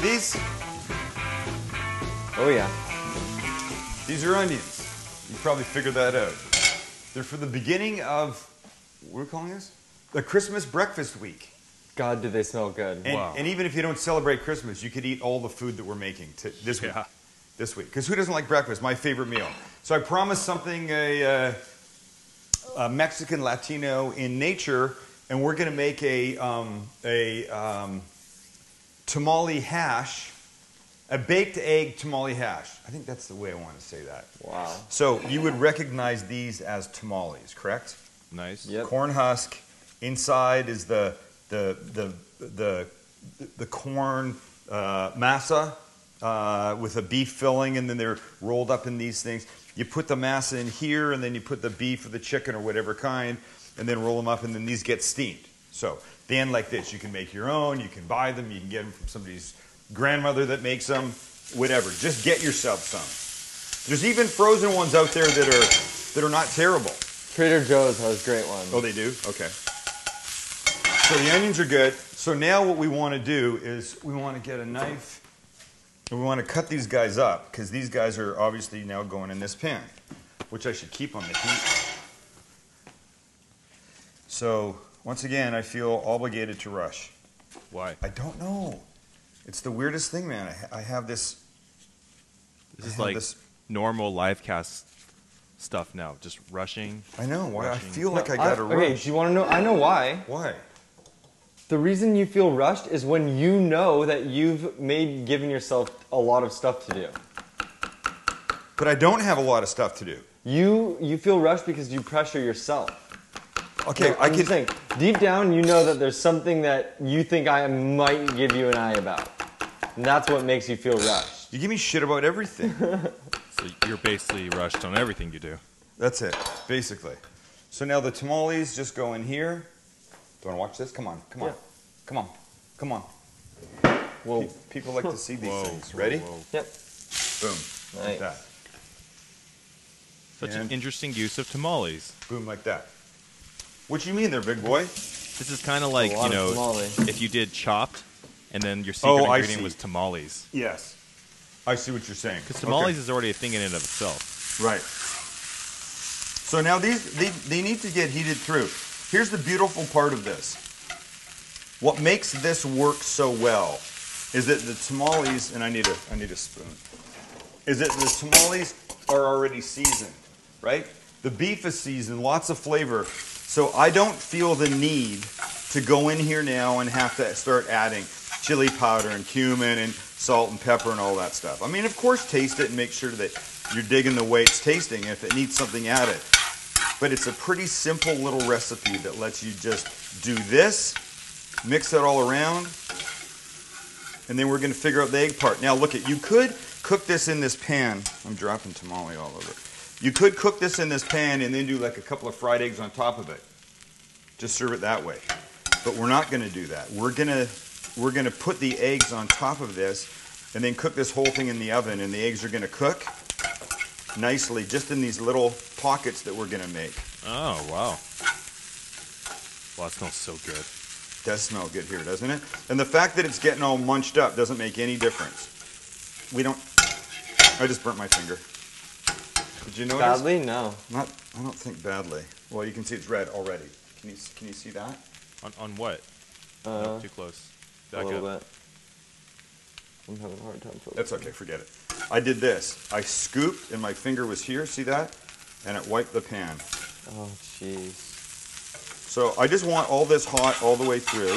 these? Oh yeah. These are onions. You probably figured that out. They're for the beginning of, what are we calling this? The Christmas breakfast week. God, do they smell good. And, wow. And even if you don't celebrate Christmas, you could eat all the food that we're making this week. This week. Because who doesn't like breakfast? My favorite meal. So I promised something, a Mexican Latino in nature, and we're going to make a tamale hash, a baked egg tamale hash. I think that's the way I want to say that. Wow. So you would recognize these as tamales, correct? Nice. Yep. Corn husk. Inside is the corn masa with a beef filling, and then they're rolled up in these things. You put the masa in here, and then you put the beef or the chicken or whatever kind, and then roll them up, and then these get steamed. So then like this, you can make your own, you can buy them, you can get them from somebody's grandmother that makes them, whatever. Just get yourself some. There's even frozen ones out there that are not terrible. Trader Joe's has great ones. Oh, they do? Okay. So the onions are good. So now what we want to do is we want to get a knife and we want to cut these guys up because these guys are obviously now going in this pan, which I should keep on the heat. So once again, I feel obligated to rush. Why? I don't know. It's the weirdest thing, man. I have this. This is like this normal live cast stuff now, just rushing. I know. Why? I feel like I got to rush. Okay, do you want to know? I know why. Why? The reason you feel rushed is when you know that you've given yourself a lot of stuff to do. But I don't have a lot of stuff to do. You feel rushed because you pressure yourself. Okay, no, I can think. Deep down, you know that there's something that you think I might give you an eye about. And that's what makes you feel rushed. You give me shit about everything. So you're basically rushed on everything you do. That's it, basically. So now the tamales just go in here. Do you want to watch this? Come on, come on, yeah. Come on, come on. Whoa. People like to see these things. Ready? Whoa, whoa. Yep. Boom. Nice. Like that. Such an interesting use of tamales. Boom, like that. What you mean, there, big boy? This is kind of like if you did Chopped, and then your secret ingredient was tamales. Yes, I see what you're saying. Because tamales is already a thing in and of itself. Right. So now these they need to get heated through. Here's the beautiful part of this. What makes this work so well is that the tamales, and I need a spoon, is that the tamales are already seasoned, right? The beef is seasoned, lots of flavor. So I don't feel the need to go in here now and have to start adding chili powder and cumin and salt and pepper and all that stuff. I mean, of course, taste it and make sure that you're digging the way it's tasting if it needs something added. But it's a pretty simple little recipe that lets you just do this, mix it all around, and then we're going to figure out the egg part. Now look, you could cook this in this pan. I'm dropping tamale all over. You could cook this in this pan and then do like a couple of fried eggs on top of it. Just serve it that way. But we're not going to do that. We're going to put the eggs on top of this and then cook this whole thing in the oven, and the eggs are going to cook nicely just in these little pockets that we're gonna make. Oh wow. Well, it smells so good. It does smell good here, doesn't it? And the fact that it's getting all munched up doesn't make any difference. I just burnt my finger. Did you notice? Badly? No. I don't think badly. Well, you can see it's red already. Can you see that? On what? No, too close. Back a little bit. I'm having a hard time focusing. That's okay, forget it. I did this. I scooped and my finger was here, see that? And it wiped the pan. Oh, jeez. So I just want all this hot all the way through.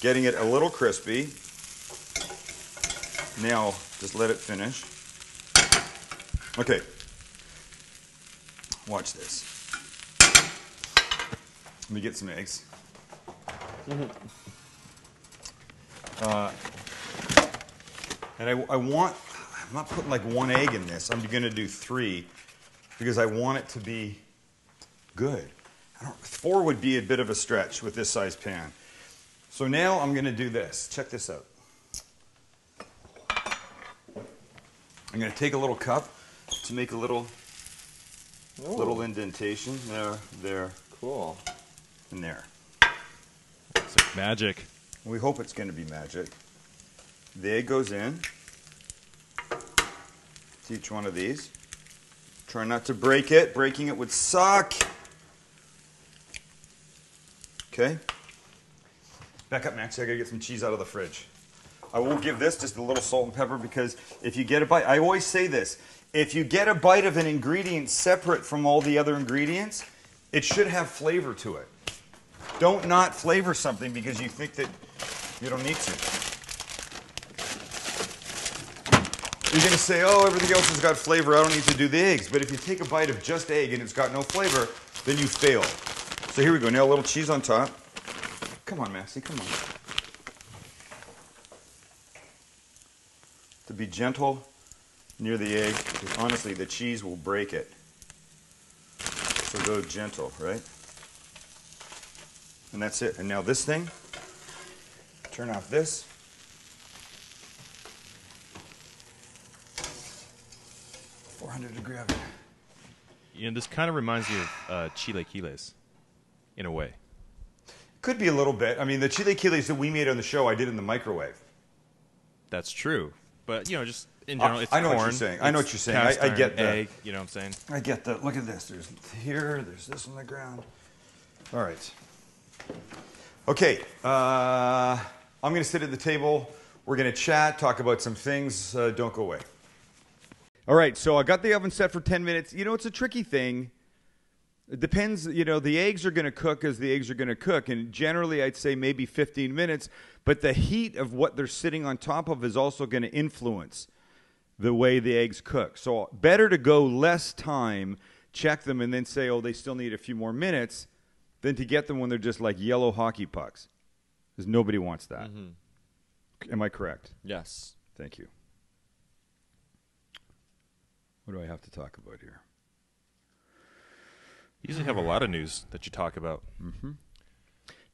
Getting it a little crispy. Now, just let it finish. Okay. Watch this. Let me get some eggs. And I'm not putting like one egg in this. I'm going to do three because I want it to be good. Four would be a bit of a stretch with this size pan. So now I'm going to do this. Check this out. I'm going to take a little cup to make a little indentation. There, there. Cool. And there. It's like magic. We hope it's going to be magic. The egg goes in to each one of these. Try not to break it. Breaking it would suck. Okay. Back up, Max. I gotta get some cheese out of the fridge. I will give this just a little salt and pepper because if you get a bite, I always say this, if you get a bite of an ingredient separate from all the other ingredients, it should have flavor to it. Don't not flavor something because you think that you don't need to. You're going to say, oh, everything else has got flavor, I don't need to do the eggs. But if you take a bite of just egg and it's got no flavor, then you fail. So here we go, now a little cheese on top. Come on, Maxie, come on. To be gentle near the egg, because honestly, the cheese will break it. So go gentle, right? And that's it. And now this thing, turn off this. Gravity. You know, this kind of reminds me of chilaquiles, in a way. Could be a little bit. I mean, the chilaquiles that we made on the show, I did in the microwave. That's true, but you know, just in general, it's corn. I know what you're saying. I know what you're saying. I get the egg. You know what I'm saying? I get the. Look at this. There's here. There's this on the ground. All right. Okay. I'm going to sit at the table. We're going to chat, talk about some things. Don't go away. All right, so I got the oven set for 10 minutes. You know, it's a tricky thing. It depends, you know, the eggs are going to cook as the eggs are going to cook. And generally, I'd say maybe 15 minutes. But the heat of what they're sitting on top of is also going to influence the way the eggs cook. So better to go less time, check them, and then say, oh, they still need a few more minutes, than to get them when they're just like yellow hockey pucks. Because nobody wants that. Mm-hmm. Am I correct? Yes. Thank you. What do I have to talk about here? You usually have a lot of news that you talk about. Mm-hmm.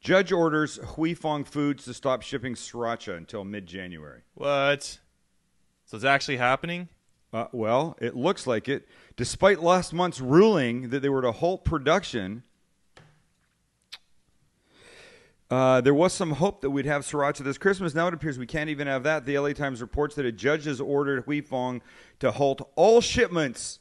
Judge orders Huy Fong Foods to stop shipping sriracha until mid-January. What? So it's actually happening? Well, it looks like it. Despite last month's ruling that they were to halt production, there was some hope that we'd have sriracha this Christmas. Now it appears we can't even have that. The LA Times reports that a judge has ordered Huy Fong to halt all shipments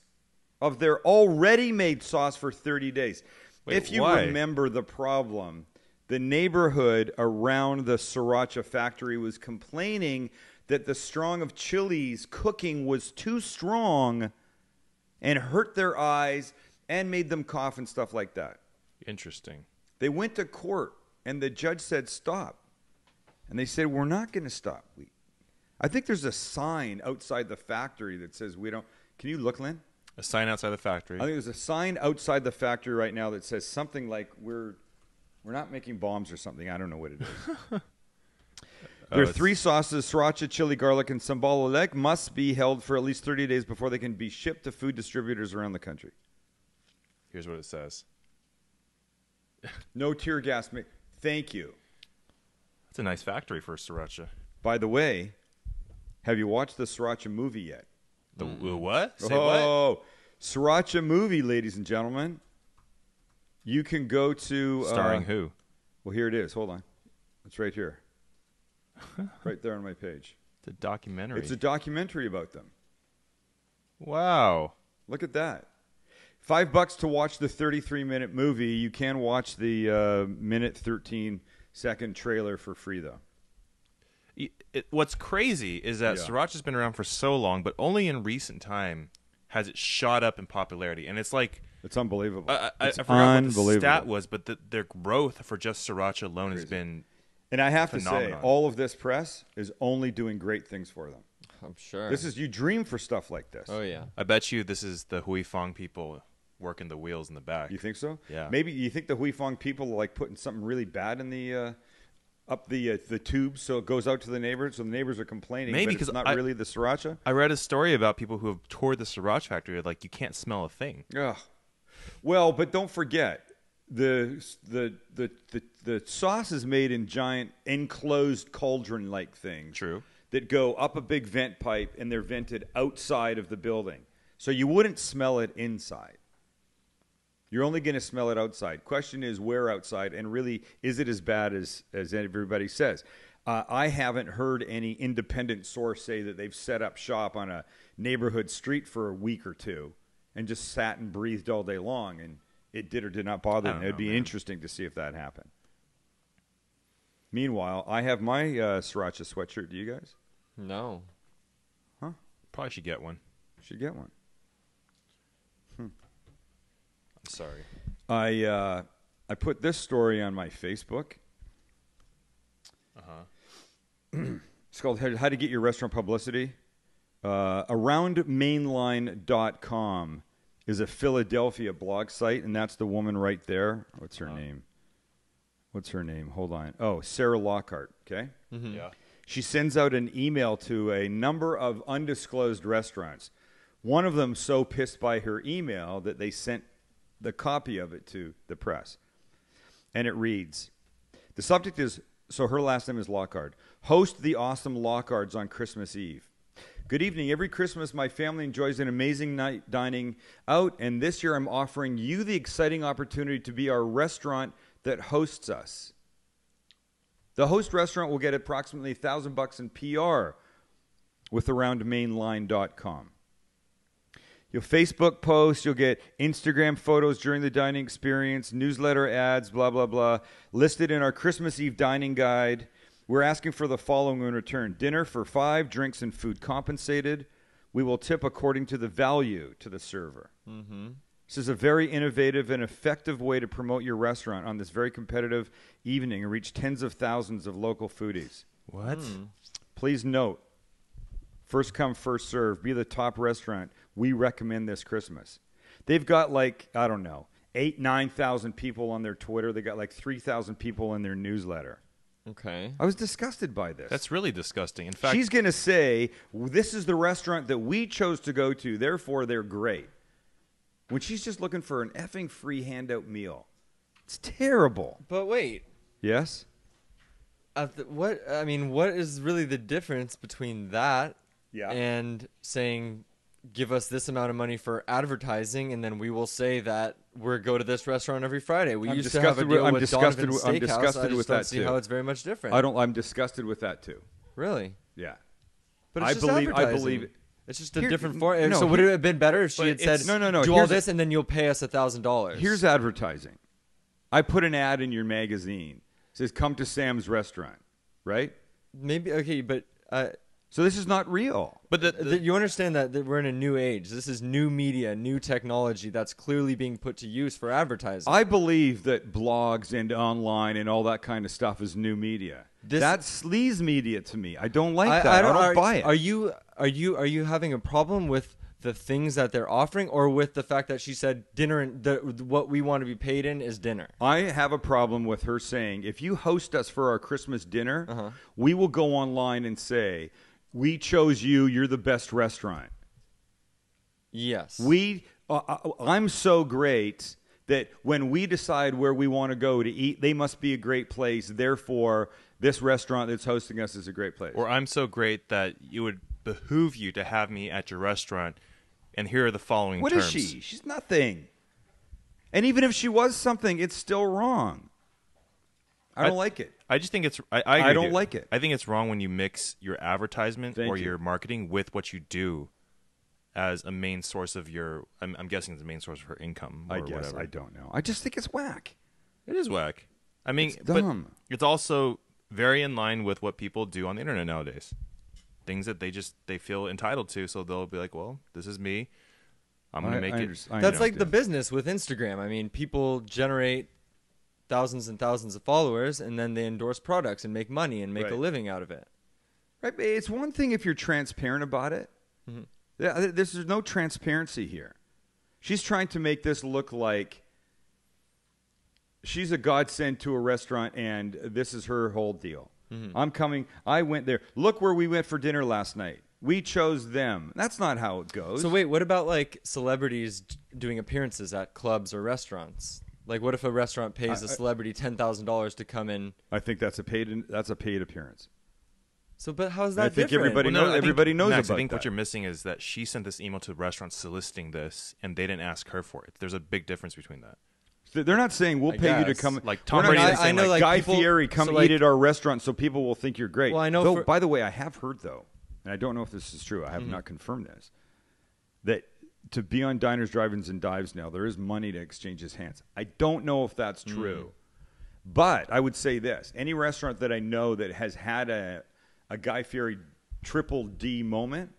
of their already made sauce for 30 days. Wait, if you remember the problem, the neighborhood around the sriracha factory was complaining that the strong of chilies cooking was too strong and hurt their eyes and made them cough and stuff like that. Interesting. They went to court. And the judge said, stop. And they said, we're not going to stop. I think there's a sign outside the factory that says we don't. Can you look, Lynn? A sign outside the factory. I think there's a sign outside the factory right now that says something like we're not making bombs or something. I don't know what it is. There are three sauces, sriracha, chili, garlic, and sambal oelek, must be held for at least 30 days before they can be shipped to food distributors around the country. Here's what it says. No tear gas. Thank you. That's a nice factory for sriracha. By the way, have you watched the sriracha movie yet? The what? Say what? Sriracha movie, ladies and gentlemen. You can go to... Starring who? Well, here it is. Hold on. It's right here. Right there on my page. It's a documentary. It's a documentary about them. Wow. Look at that. $5 to watch the 33-minute movie. You can watch the minute 13-second trailer for free, though. What's crazy is that sriracha's been around for so long, but only in recent time has it shot up in popularity. And it's like... It's unbelievable. I forgot what the stat was, but their growth for just sriracha alone has been And I have to say, all of this press is only doing great things for them. I'm sure. This is, you dream for stuff like this. Oh, yeah. I bet you this is the Huy Fong people... working the wheels in the back. You think so? Yeah. Maybe you think the Huy Fong people are like putting something really bad in the up the tube so it goes out to the neighbors, so the neighbors are complaining. Maybe because it's not really the sriracha. I read a story about people who have toured the sriracha factory, like you can't smell a thing. Yeah. Well, but don't forget the sauce is made in giant enclosed cauldron like things. True. That go up a big vent pipe and they're vented outside of the building, so you wouldn't smell it inside. You're only going to smell it outside. Question is, where outside? And really, is it as bad as everybody says? I haven't heard any independent source say that they've set up shop on a neighborhood street for a week or two and just sat and breathed all day long, and it did or did not bother them. It would be interesting to see if that happened. Meanwhile, I have my sriracha sweatshirt. Do you guys? No. Huh? Probably should get one. Should get one. I'm sorry. I put this story on my Facebook. It's called How to Get Your Restaurant Publicity. AroundMainline.com is a Philadelphia blog site, and that's the woman right there. What's her name? What's her name? Hold on. Oh, Sarah Lockhart, okay? Mm-hmm. Yeah. She sends out an email to a number of undisclosed restaurants. One of them so pissed by her email that they sent the copy of it to the press. And it reads, the subject is, so her last name is Lockhart. Host the awesome Lockharts on Christmas Eve. Good evening. Every Christmas, my family enjoys an amazing night dining out, and this year I'm offering you the exciting opportunity to be our restaurant that hosts us. The host restaurant will get approximately $1,000 in PR with AroundMainline.com. You'll Facebook posts, you'll get Instagram photos during the dining experience, newsletter ads, blah, blah, blah. Listed in our Christmas Eve dining guide, we're asking for the following in return. Dinner for 5, drinks and food compensated. We will tip according to the value to the server. Mm-hmm. This is a very innovative and effective way to promote your restaurant on this very competitive evening and reach tens of thousands of local foodies. What? Mm. Please note, first come, first serve. Be the top restaurant we recommend this Christmas. They've got like, I don't know, 8,000-9,000 people on their Twitter. They got like 3,000 people in their newsletter. Okay. I was disgusted by this. That's really disgusting. In fact, she's going to say, this is the restaurant that we chose to go to, therefore they're great. When she's just looking for an effing free handout meal. It's terrible. But wait. Yes? What is really the difference between that and saying, give us this amount of money for advertising, and then we will say that we're go to this restaurant every Friday. We used to have a deal with Donovan Steakhouse. I'm disgusted with that too. I see how it's very much different. I'm disgusted with that too. Really? Yeah. But it's I believe it's just a different form. No, so would it have been better if she had said, do all this and then you'll pay us $1,000? Here's advertising. I put an ad in your magazine. It says, come to Sam's restaurant, right? Maybe. Okay, but... so this is not real. But you understand that we're in a new age. This is new media, new technology that's clearly being put to use for advertising. I believe that blogs and online and all that kind of stuff is new media. That's sleaze media to me. I don't like that. I don't buy it. Are you having a problem with the things that they're offering, or with the fact that she said dinner and what we want to be paid in is dinner? I have a problem with her saying, if you host us for our Christmas dinner, we will go online and say, we chose you. You're the best restaurant. Yes. I'm so great that when we decide where we want to go to eat, they must be a great place. Therefore, this restaurant that's hosting us is a great place. Or I'm so great that it would behoove you to have me at your restaurant. And here are the following terms. What is she? She's nothing. And even if she was something, it's still wrong. I don't like it. I just think it's... I don't like it. I think it's wrong when you mix your advertisement your marketing with what you do as a main source of your... I'm guessing it's the main source of her income or whatever. I don't know. I just think it's whack. It is whack. I mean, it's dumb. But it's also very in line with what people do on the internet nowadays. Things that they feel entitled to, so they'll be like, well, this is me. I'm going to make it... That's like the business with Instagram. I mean, people generate... thousands and thousands of followers, and then they endorse products and make money and make a living out of it. Right, but it's one thing if you're transparent about it. Mm-hmm. There's no transparency here. She's trying to make this look like she's a godsend to a restaurant, and this is her whole deal. Mm-hmm. I'm coming. I went there. Look where we went for dinner last night. We chose them. That's not how it goes. So wait, what about like celebrities doing appearances at clubs or restaurants? Like, what if a restaurant pays a celebrity $10,000 to come in? I think that's a paid appearance. So, but how's that different? I think everybody knows. Everybody knows about that. I think what you're missing is that she sent this email to the restaurant soliciting this, and they didn't ask her for it. There's a big difference between that. They're not saying we'll pay you to come. Like Tom Brady, I know, like Guy Fieri, come eat at our restaurant so people will think you're great. Well, I know. By the way, I have heard though, and I don't know if this is true. I have not confirmed this. That to be on Diners, Drive-Ins, and Dives now, there is money to exchange his hands. I don't know if that's true, but I would say this: any restaurant that I know that has had a Guy Fieri triple D moment,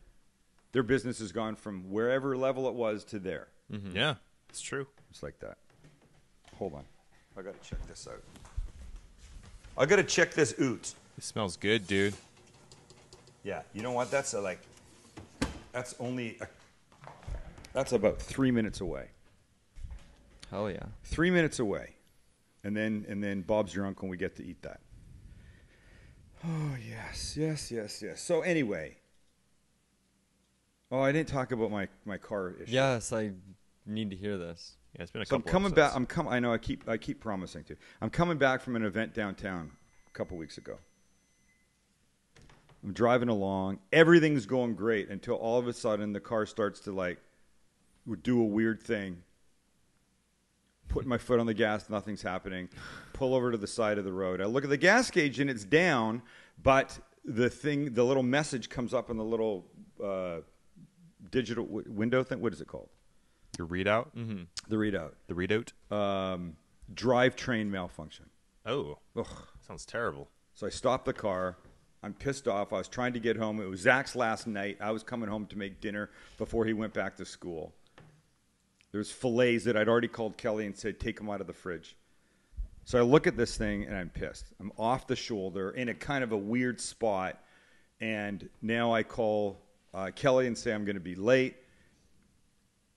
their business has gone from wherever level it was to there. Mm-hmm. Yeah, it's true. It's like that. Hold on. I got to check this out. I got to check this out. It smells good, dude. Yeah, you know what? That's like, that's only, that's about 3 minutes away. Hell yeah. 3 minutes away. And then Bob's your uncle and we get to eat that. Oh, yes, yes, yes, yes. So anyway. Oh, I didn't talk about my car issue. Yes, I need to hear this. Yeah, it's been a couple episodes. I know I keep promising to. I'm coming back from an event downtown a couple weeks ago. I'm driving along. Everything's going great until all of a sudden the car starts to like do a weird thing. Putting my foot on the gas, nothing's happening. Pull over to the side of the road. I look at the gas gauge and it's down, but the little message comes up on the little digital window thing. What is it called? Your readout. Mm-hmm. The readout. Drivetrain malfunction. Oh, ugh. Sounds terrible. So I stopped the car. I'm pissed off. I was trying to get home. It was Zach's last night. I was coming home to make dinner before he went back to school. There's fillets that I'd already called Kelly and said, take them out of the fridge. So I look at this thing and I'm pissed. I'm off the shoulder in a kind of a weird spot. And now I call Kelly and say, I'm going to be late.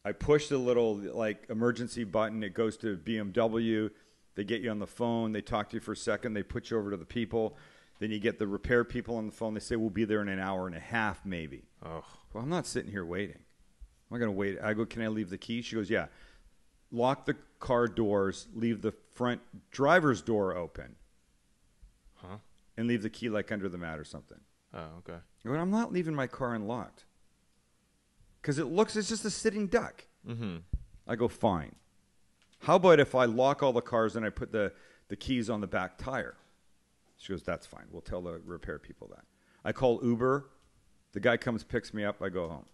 I push the little like emergency button. It goes to BMW. They get you on the phone. They talk to you for a second. They put you over to the people. Then you get the repair people on the phone. They say, we'll be there in an hour and a half maybe. Oh, well, I'm not sitting here waiting. I'm going to wait. I go, can I leave the key? She goes, yeah. Lock the car doors, leave the front driver's door open. Huh? And leave the key like under the mat or something. Oh, okay. But I'm not leaving my car unlocked. Because it's just a sitting duck. Mm-hmm. I go, fine. How about if I lock all the cars and I put the keys on the back tire? She goes, that's fine. We'll tell the repair people that. I call Uber. The guy comes, picks me up. I go home.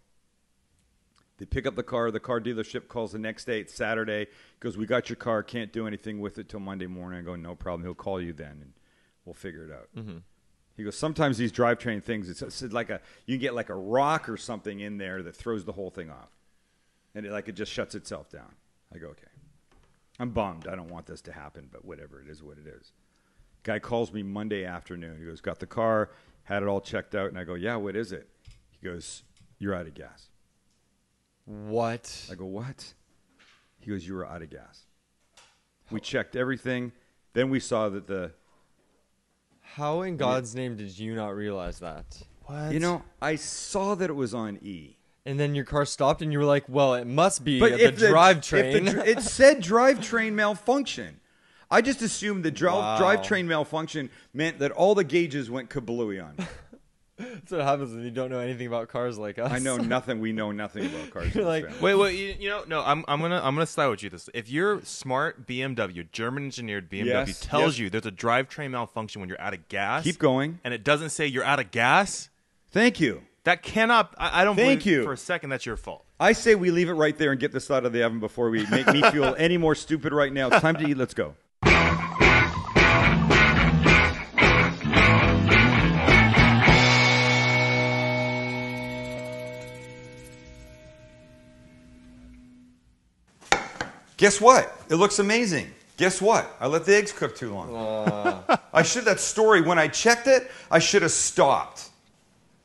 They pick up the car. The car dealership calls the next day. It's Saturday. Goes, we got your car. Can't do anything with it till Monday morning. I go, no problem. He'll call you then, and we'll figure it out. Mm-hmm. He goes, sometimes these drivetrain things, it's like you can get like a rock or something in there that throws the whole thing off, and it just shuts itself down. I go, okay. I'm bummed. I don't want this to happen, but whatever. It is what it is. Guy calls me Monday afternoon. He goes, got the car, had it all checked out, and I go, yeah, what is it? He goes, you're out of gas. What? I go, what? He goes, you were out of gas. We checked everything. Then we saw that the... How in God's name did you not realize that? What? You know, I saw that it was on E. And then your car stopped and you were like, well, it must be the drivetrain. It said drivetrain malfunction. I just assumed the drivetrain malfunction meant that all the gauges went kablooey on me. That's what happens when you don't know anything about cars like us. I know nothing. We know nothing about cars. You're like, wait. You know, no. I'm gonna side with you this. If your smart BMW, German engineered BMW, tells you there's a drivetrain malfunction when you're out of gas, keep going, and it doesn't say you're out of gas. Thank you. That cannot. I don't believe you for a second. That's your fault. I say we leave it right there and get this out of the oven before we make me feel any more stupid right now. It's time to eat. Let's go. Guess what? It looks amazing. Guess what? I let the eggs cook too long. That story, when I checked it, I should have stopped.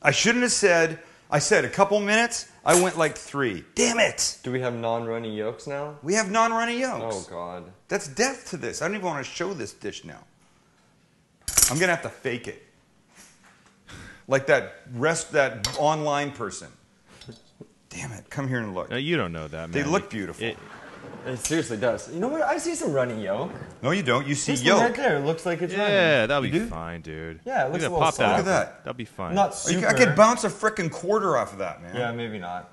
I shouldn't have said, I said a couple minutes, I went like 3. Damn it. Do we have non-runny yolks now? We have non-runny yolks. Oh, God. That's death to this. I don't even want to show this dish now. I'm going to have to fake it. Like that online person. Damn it. Come here and look. No, you don't know that, man. They look beautiful. It seriously does. You know what? I see some runny yolk. No, you don't. You see this yolk. This right there looks like it's runny. Yeah, that'll be fine, dude. Yeah, it looks a little soft. Look at that. That'll be fine. Not super. I could bounce a frickin' quarter off of that, man. Yeah, maybe not.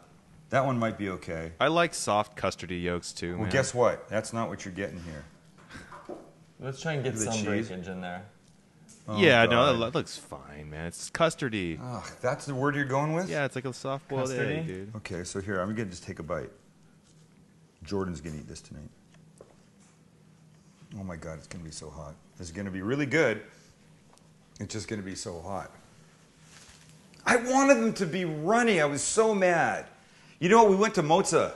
That one might be okay. I like soft custardy yolks, too, Well, guess what? That's not what you're getting here. Let's try and get some breakage in there. Oh, yeah, no, that looks fine, man. It's custardy. Ugh, that's the word you're going with? Yeah, it's like a soft-boiled egg, dude. Okay, so here, I'm going to just take a bite. Jordan's going to eat this tonight. Oh, my God, it's going to be so hot. It's going to be really good. It's just going to be so hot. I wanted them to be runny. I was so mad. You know, we went to Moza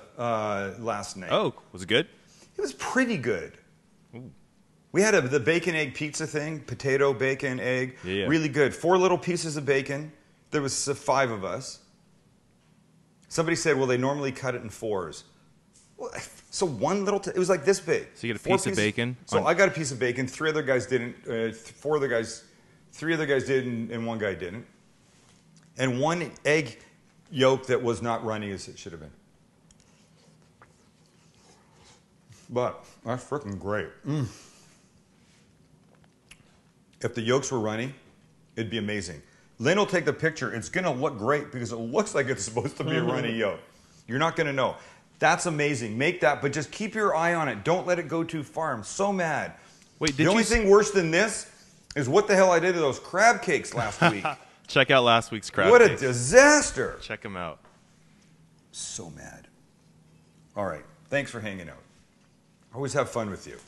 last night. Oh, was it good? It was pretty good. Ooh. We had the bacon egg pizza thing, potato, bacon, egg, really good. 4 little pieces of bacon. There was 5 of us. Somebody said, well, they normally cut it in 4s. So one little, it was like this big. So you get a piece of bacon? So I got a piece of bacon, 3 other guys didn't, 4 other guys, 3 other guys did and 1 guy didn't. And 1 egg yolk that was not runny as it should have been. But that's freaking great. Mm. If the yolks were runny, it'd be amazing. Lynn will take the picture. It's going to look great because it looks like it's supposed to be a runny yolk. You're not going to know. That's amazing. Make that, but just keep your eye on it. Don't let it go too far. I'm so mad. Wait, the only thing worse than this is what the hell I did to those crab cakes last week. Check out last week's crab cakes. What a disaster. Check them out. So mad. All right. Thanks for hanging out. I always have fun with you.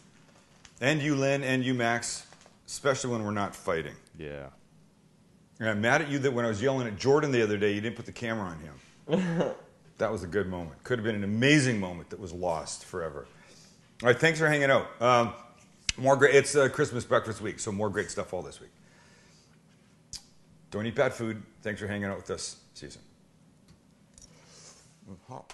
And you, Lynn, and you, Max, especially when we're not fighting. Yeah. And I'm mad at you that when I was yelling at Jordan the other day, you didn't put the camera on him. That was a good moment. Could have been an amazing moment that was lost forever. All right, thanks for hanging out. More great. It's Christmas breakfast week, so more great stuff all this week. Don't eat bad food. Thanks for hanging out with us. See you soon.